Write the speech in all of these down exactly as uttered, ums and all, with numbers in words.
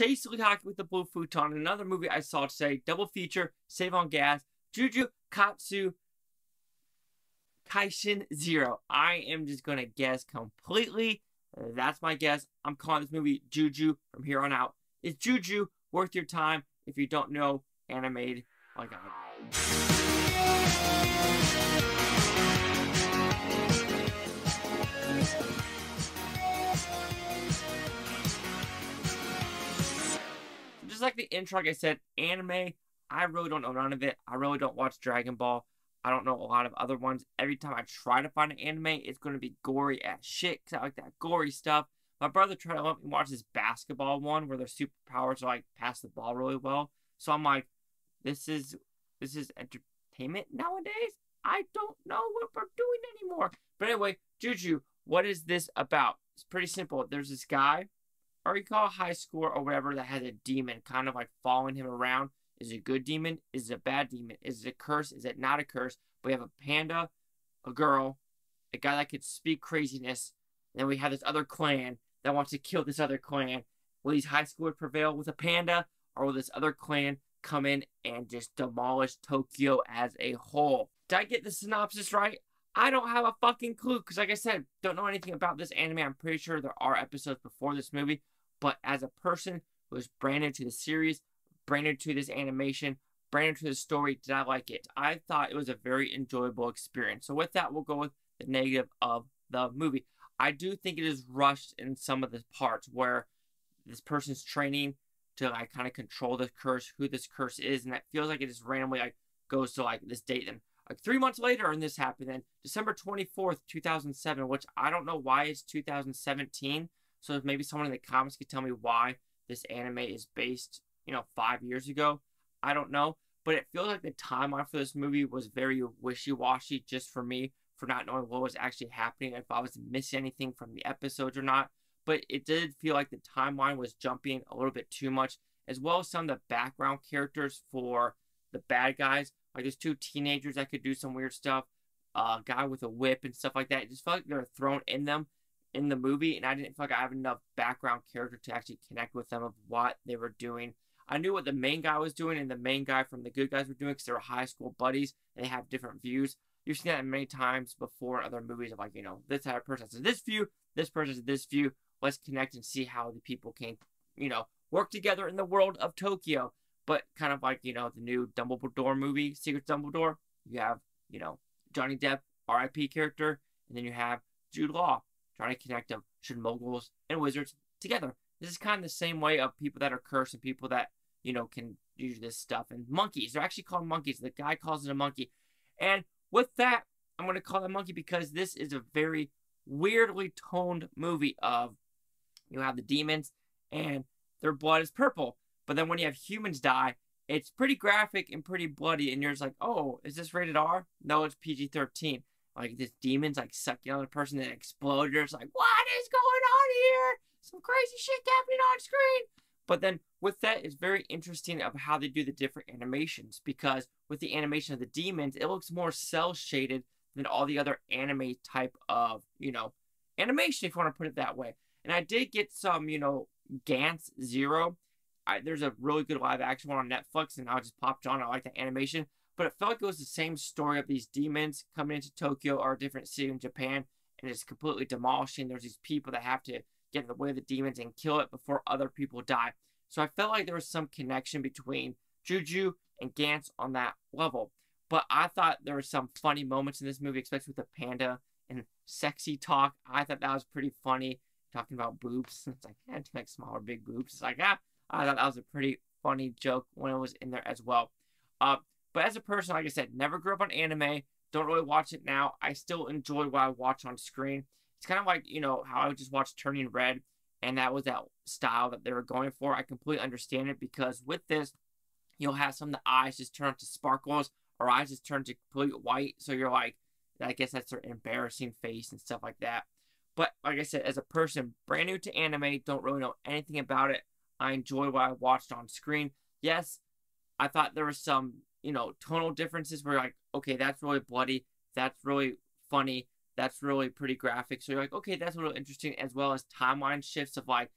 Chase Lehocky with the Blue Futon. Another movie I saw today. Double feature. Save on gas. Jujutsu Kaisen Zero. I am just going to guess completely. That's my guess. I'm calling this movie Juju from here on out. Is Juju worth your time if you don't know anime like I do? Just like the intro, like I said, anime, I really don't know none of it. I really don't watch Dragon Ball. I don't know a lot of other ones. Every time I try to find an anime, it's going to be gory as shit because I like that gory stuff. My brother tried to let me watch this basketball one where their superpowers are like pass the ball really well. So I'm like, this is this is entertainment nowadays? I don't know what we're doing anymore. But anyway, Juju, what is this about? It's pretty simple. There's this guy, or you call a high school or whatever, that has a demon kind of like following him around. Is it a good demon? Is it a bad demon? Is it a curse? Is it not a curse? We have a panda, a girl, a guy that could speak craziness, and then we have this other clan that wants to kill this other clan. Will these high schoolers prevail with a panda, or will this other clan come in and just demolish Tokyo as a whole? Did I get the synopsis right? I don't have a fucking clue, because like I said, don't know anything about this anime. I'm pretty sure there are episodes before this movie, but as a person who is brand new to the series, brand new to this animation, brand new to the story, did I like it? I thought it was a very enjoyable experience. So with that, we'll go with the negative of the movie. I do think it is rushed in some of the parts where this person's training to like kind of control the curse, who this curse is, and that feels like it just randomly like goes to like this date and like three months later, and this happened then, December twenty-fourth, two thousand seven, which I don't know why it's two thousand seventeen. So if maybe someone in the comments could tell me why this anime is based, you know, five years ago. I don't know. But it feels like the timeline for this movie was very wishy-washy just for me, for not knowing what was actually happening, if I was missing anything from the episodes or not. But it did feel like the timeline was jumping a little bit too much, as well as some of the background characters for the bad guys. Like, there's two teenagers that could do some weird stuff, uh, a guy with a whip and stuff like that. It just felt like they were thrown in them in the movie, and I didn't feel like I have enough background character to actually connect with them of what they were doing. I knew what the main guy was doing, and the main guy from the good guys were doing because they were high school buddies, and they have different views. You've seen that many times before in other movies of, like, you know, this type of person has this view, this person has this view. Let's connect and see how the people can, you know, work together in the world of Tokyo. But kind of like, you know, the new Dumbledore movie, Secret of Dumbledore, you have, you know, Johnny Depp, R I P character, and then you have Jude Law trying to connect them. Should moguls and wizards together? This is kind of the same way of people that are cursed and people that, you know, can do this stuff. And monkeys, they're actually called monkeys. The guy calls it a monkey. And with that, I'm going to call it a monkey because this is a very weirdly toned movie of, you have the demons and their blood is purple. But then when you have humans die, it's pretty graphic and pretty bloody. And you're just like, oh, is this rated R? No, it's P G thirteen. Like, this demon's like sucking on the person that explodes. You're just like, what is going on here? Some crazy shit happening on screen. But then with that, it's very interesting of how they do the different animations. Because with the animation of the demons, it looks more cel-shaded than all the other anime type of, you know, animation, if you want to put it that way. And I did get some, you know, Gantz Zero. I, there's a really good live action one on Netflix, and I just popped on. I like the animation, but it felt like it was the same story of these demons coming into Tokyo or a different city in Japan, and it's completely demolishing. There's these people that have to get in the way of the demons and kill it before other people die. So I felt like there was some connection between Juju and Gantz on that level. But I thought there were some funny moments in this movie, especially with the panda and sexy talk. I thought that was pretty funny, talking about boobs. It's like, yeah, it's like small or big boobs. It's like, ah. I thought that was a pretty funny joke when it was in there as well. Uh, but as a person, like I said, never grew up on anime. Don't really watch it now. I still enjoy what I watch on screen. It's kind of like, you know, how I just watched Turning Red, and that was that style that they were going for. I completely understand it because with this, you'll have some of the eyes just turn to sparkles or eyes just turn to complete white. So you're like, I guess that's their embarrassing face and stuff like that. But like I said, as a person brand new to anime, don't really know anything about it, I enjoy what I watched on screen. Yes, I thought there were some, you know, tonal differences where you're like, okay, that's really bloody. That's really funny. That's really pretty graphic. So you're like, okay, that's a little interesting, as well as timeline shifts of like,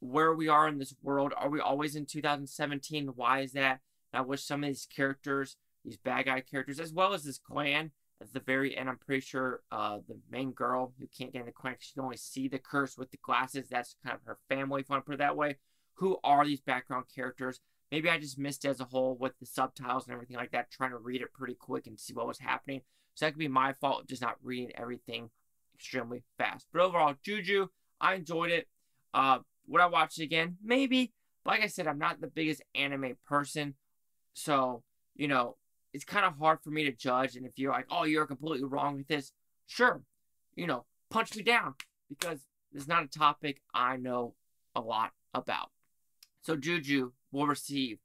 where we are in this world. Are we always in two thousand seventeen? Why is that? And I wish some of these characters, these bad guy characters, as well as this clan at the very end, I'm pretty sure uh, the main girl who can't get in the clan because she can only see the curse with the glasses. That's kind of her family, if I want to put it that way. Who are these background characters? Maybe I just missed it as a whole with the subtitles and everything like that, trying to read it pretty quick and see what was happening. So that could be my fault, just not reading everything extremely fast. But overall, Juju, I enjoyed it. Uh, would I watch it again? Maybe. But like I said, I'm not the biggest anime person. So, you know, it's kind of hard for me to judge. And if you're like, oh, you're completely wrong with this, sure, you know, punch me down. Because it's not a topic I know a lot about. So Juju will receive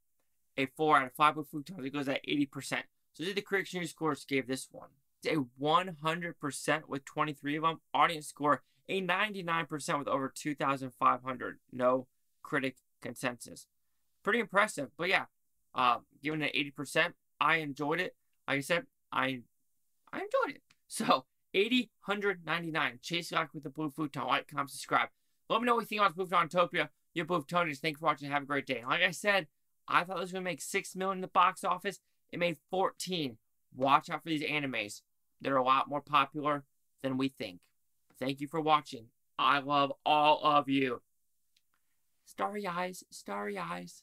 a four out of five with Futon. It goes at eighty percent. So the critics' news scores gave this one a one hundred percent with twenty-three of them. Audience score a ninety-nine percent with over two thousand five hundred. No critic consensus. Pretty impressive. But yeah, uh, given it an eighty percent, I enjoyed it. Like I said, I I enjoyed it. So eighty, one ninety-nine. Chase Lehocky with the Blue Futon. Like, comment, subscribe. Let me know what you think about Blue Futontopia. Your Blue Futonians, thanks for watching. Have a great day. Like I said, I thought this was going to make six million dollars in the box office. It made fourteen. Watch out for these animes. They're a lot more popular than we think. Thank you for watching. I love all of you. Starry eyes, starry eyes.